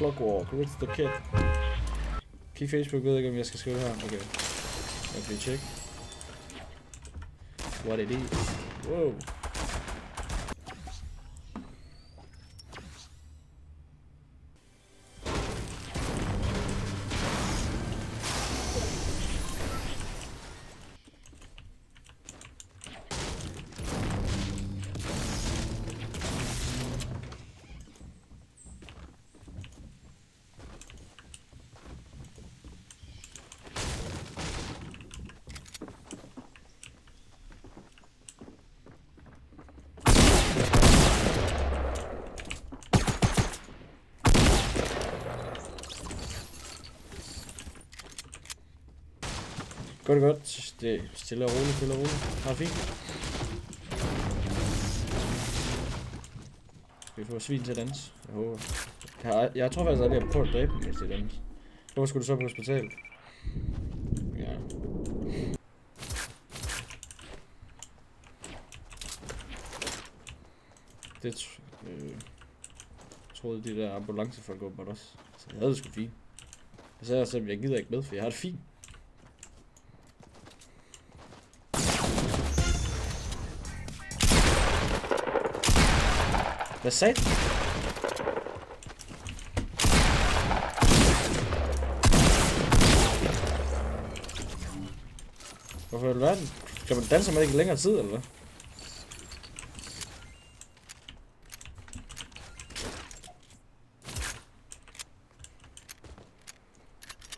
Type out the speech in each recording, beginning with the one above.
Clockwork. What's the kid? Kig Facebook ved ikke, om jeg skal skrive her. Okay. Jeg vil tjekke. What it is. Wow. Godt, godt. Det er stille og roligt, stille og roligt. Har fint. Skal vi få svin til at danse? Jeg håber. Jeg tror faktisk, at jeg har prøvet at dræbe dem, hvis de danser. Hvorfor skulle du så på hospitalet? Ja. Det troede de der ambulancefolk åbenbart også. Så jeg havde det sgu fint. Jeg sagde også, at jeg gider ikke med, for jeg har det fint. Hvad sagde du? Hvorfor er det verden? Kan man danse med ikke længere tid, eller hvad?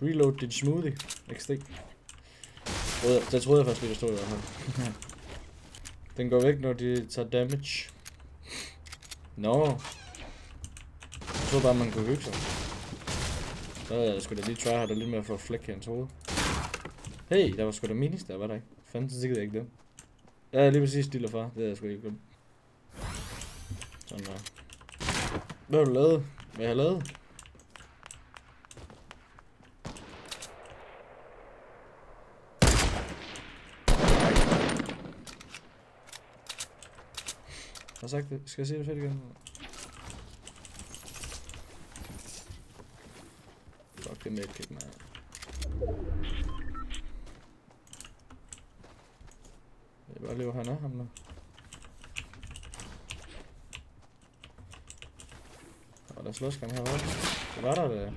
Reload din smoothie. XD. Det troede jeg faktisk lige, der stod i hvert fald. Den går væk, når de tager damage. Nå, jeg troede bare, man kunne hygge sig. Så havde jeg sgu da lige tryhardt lidt med at få flæk i hans hoved. Hey, der var sgu da minis der, var der ikke? Fanden så sikkert ikke det. Ja, lige præcis stille far, det havde jeg sgu ikke glemt. Sådan der. Hvad har du lavet? Hvad har jeg lavet? Jeg har sagt det. Skal jeg se det fedt igen? Fuck, det medkig, man. Jeg vil bare leve hernede, ham der. Og der slås gang herovre. Det var der, det.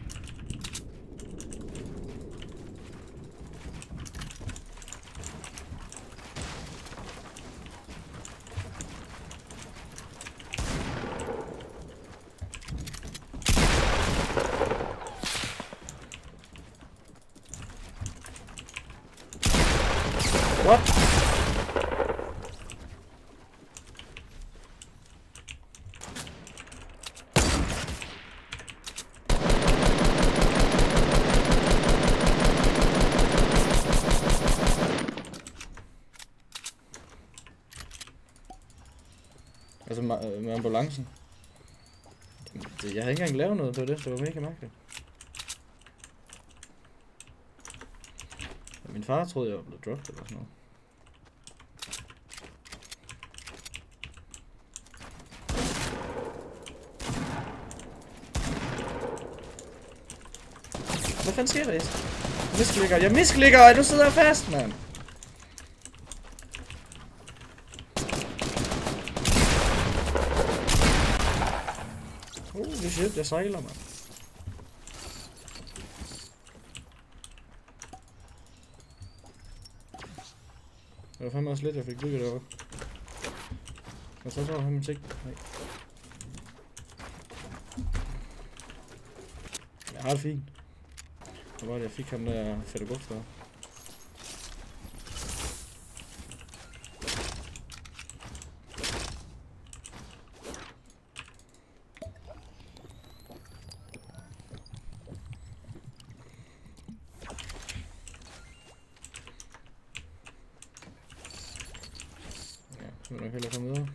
What? Altså med ambulancen. Jeg havde ikke engang lavet noget, det var mega mærkeligt. Min far troede, jeg var blevet dropped eller sådan noget. Hvad fanden sker der? Jeg misklikker, og nu sidder jeg fast, mand! Holy shit, jeg sejler, mand. Det var fandme også lidt, jeg fik bygget deroppe. Jeg tror, der var min ting. Nej. Jeg har det fint. Hvor var det, jeg fik ham der fætte buks der? Nu er jeg heller kommet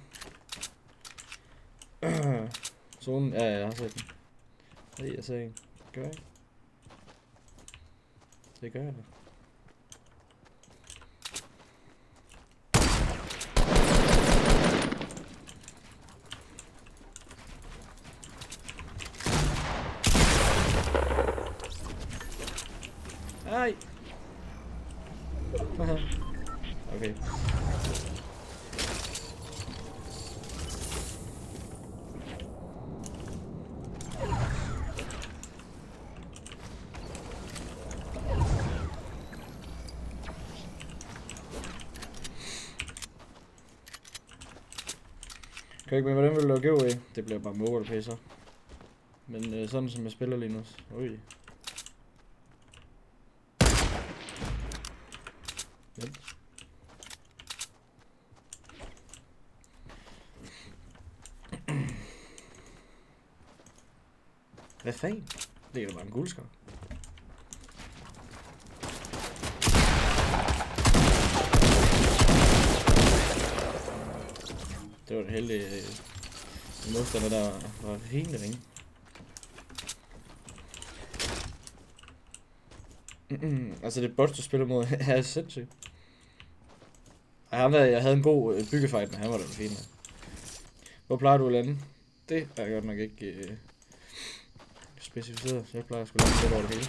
videre. Zonen, ja, jeg har set den. Nej, jeg ser en. Gør jeg? Det gør jeg da. Die! Okay. Kan ikke med, hvordan vil du lave giveaway? Det bliver bare måger, der pisser. Men sådan som jeg spiller lige nu. Ui. Vent. Hvad fanden? Det er jo bare en guldskov. Det var et heldigt modstander, der var helt ringe. Altså det bots, du spiller mod, er sindssygt. Og ham der, jeg havde en god byggefight med ham, var den fine. Hvor plejer du at lande? Det er jeg godt nok ikke specificeret, så jeg plejer at skulle lande lidt over det hele.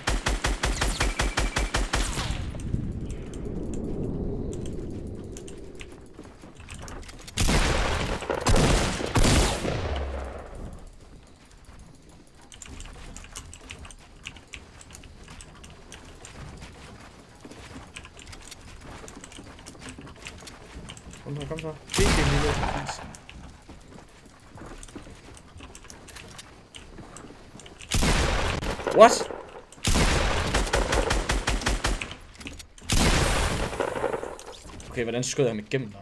Kom så. Det er en lille fisk. What? Okay, hvordan skød jeg ham igennem der?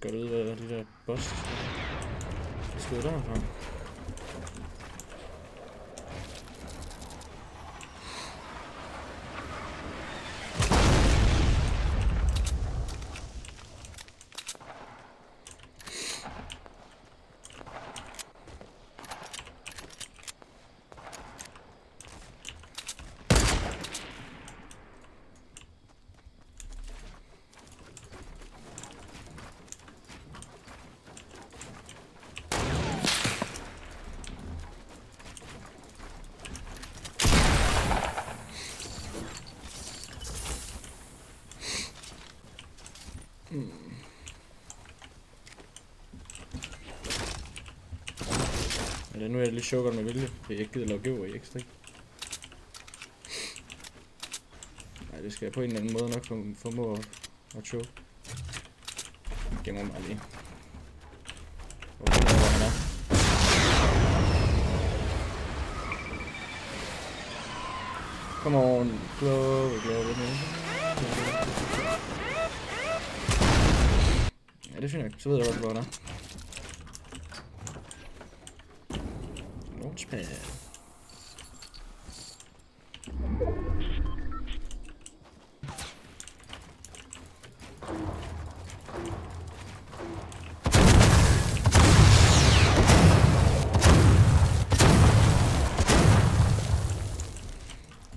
Gør det ud af de der boss. Jeg skyder derfra. Ja, nu er det lidt sjovt med vilje, fordi jeg ikke gider lave giveaway ekstra. Nej, det skal jeg på en eller anden måde nok formå at show. Jeg gemmer mig lige. Come on, glory, glory. Ja, det synes jeg. Så ved jeg godt, hvor den er. Launchpad. Jeg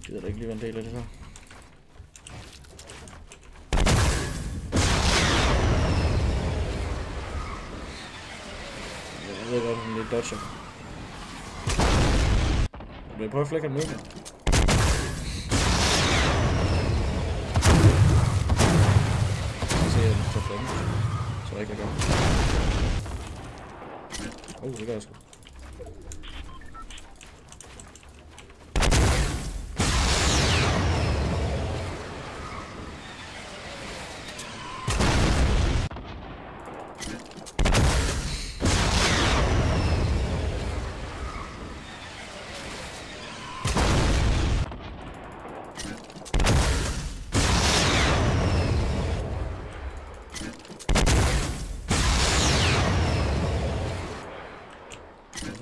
ved da ikke lige, hvad en del af det så. Jeg ved godt, hvordan det dodger. Vil jeg prøve at flække den ud? Så jeg den så flækken. Så jeg ikke kan gøre. Det gør jeg sgu.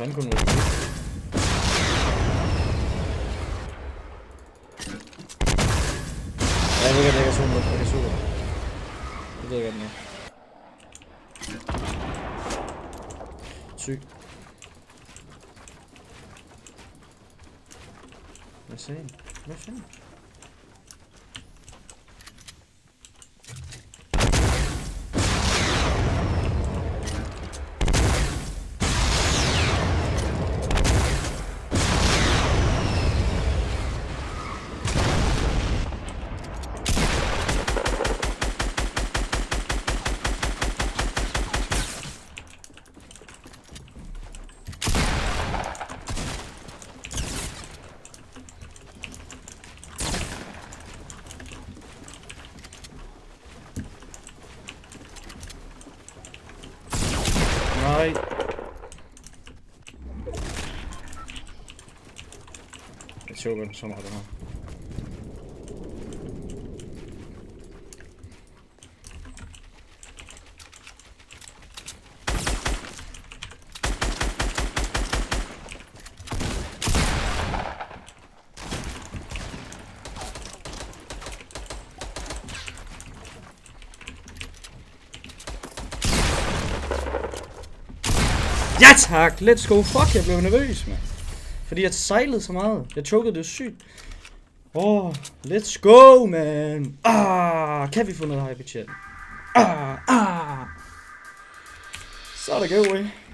Handgun oder so. Ja, jeg kan suge den. Det ved jeg ikke, den er. Syg. Hvad sagde han? Hvad sagde han? Right. It's so good, somehow, I don't know. Ja tak, let's go, fuck, jeg blev nervøs, mand. Fordi jeg sejlede så meget. Jeg chokede det sygt. Åh, let's go, man. Ah, kan vi få noget hype i chatten? Ah, ah. Så er der giveaway.